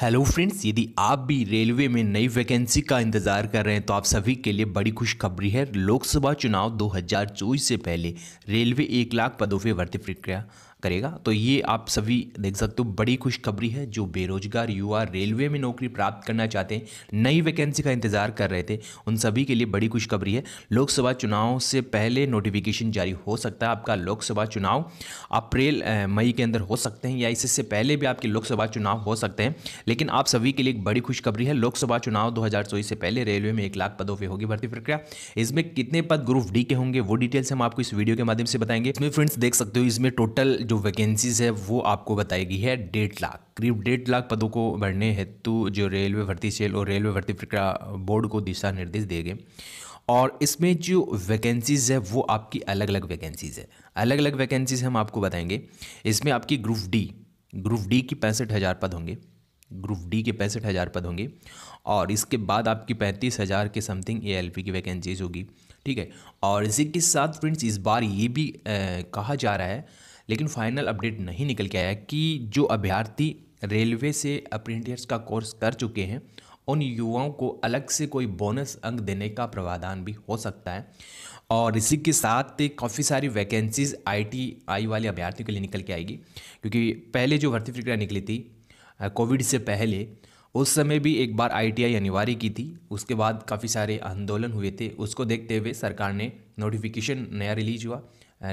Hello friends, यदि आप भी रेलवे में नई वैकेंसी का इंतज़ार कर रहे हैं तो आप सभी के लिए बड़ी खुशखबरी है। लोकसभा चुनाव 2024 से पहले रेलवे 1 लाख पदों पर भर्ती प्रक्रिया करेगा। तो ये आप सभी देख सकते हो, बड़ी खुशखबरी है। जो बेरोजगार युवा रेलवे में नौकरी प्राप्त करना चाहते हैं, नई वैकेंसी का इंतजार कर रहे थे, उन सभी के लिए बड़ी खुशखबरी है। लोकसभा चुनाव से पहले नोटिफिकेशन जारी हो सकता है। आपका लोकसभा चुनाव अप्रैल मई के अंदर हो सकते हैं या इससे पहले भी आपके लोकसभा चुनाव हो सकते हैं, लेकिन आप सभी के लिए एक बड़ी खुशखबरी है। लोकसभा चुनाव 2024 से पहले रेलवे में 1 लाख पदों पर होगी भर्ती प्रक्रिया। इसमें कितने पद ग्रुप डी के होंगे वो डिटेल्स हम आपको इस वीडियो के माध्यम से बताएंगे। इसमें फ्रेंड्स देख सकते हो, इसमें टोटल जो वैकेंसीज है वो आपको बताई गई है 1.5 लाख, करीब 1.5 लाख पदों को भरने हेतु जो रेलवे भर्ती सेल और रेलवे भर्ती प्रक्रिया बोर्ड को दिशा निर्देश दिए गए। और इसमें जो वैकेंसीज़ है वो आपकी अलग अलग वैकेंसीज़ हम आपको बताएंगे। इसमें आपकी ग्रुप डी की 65,000 पद होंगे, और इसके बाद आपकी 35,000 के समथिंग ALP की वैकेंसीज होगी, ठीक है। और इसी के साथ फ्रेंड्स इस बार ये भी कहा जा रहा है, लेकिन फाइनल अपडेट नहीं निकल के आया, कि जो अभ्यर्थी रेलवे से अप्रेंटिस का कोर्स कर चुके हैं उन युवाओं को अलग से कोई बोनस अंक देने का प्रावधान भी हो सकता है। और इसी के साथ काफ़ी सारी वैकेंसीज ITI वाले अभ्यर्थियों के लिए निकल के आएगी, क्योंकि पहले जो भर्ती प्रक्रिया निकली थी कोविड से पहले, उस समय भी एक बार ITI अनिवार्य की थी। उसके बाद काफ़ी सारे आंदोलन हुए थे, उसको देखते हुए सरकार ने नोटिफिकेशन नया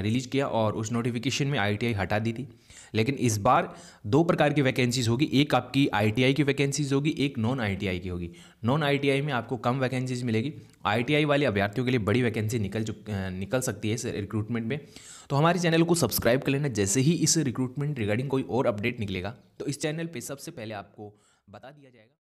रिलीज किया और उस नोटिफिकेशन में ITI हटा दी थी। लेकिन इस बार 2 प्रकार की वैकेंसीज होगी, एक आपकी ITI की वैकेंसीज होगी, एक नॉन ITI की होगी। नॉन ITI में आपको कम वैकेंसीज मिलेगी, ITI वाले अभ्यर्थियों के लिए बड़ी वैकेंसी निकल सकती है इस रिक्रूटमेंट में। तो हमारे चैनल को सब्सक्राइब कर लेना, जैसे ही इस रिक्रूटमेंट रिगार्डिंग कोई और अपडेट निकलेगा तो इस चैनल पर सबसे पहले आपको बता दिया जाएगा।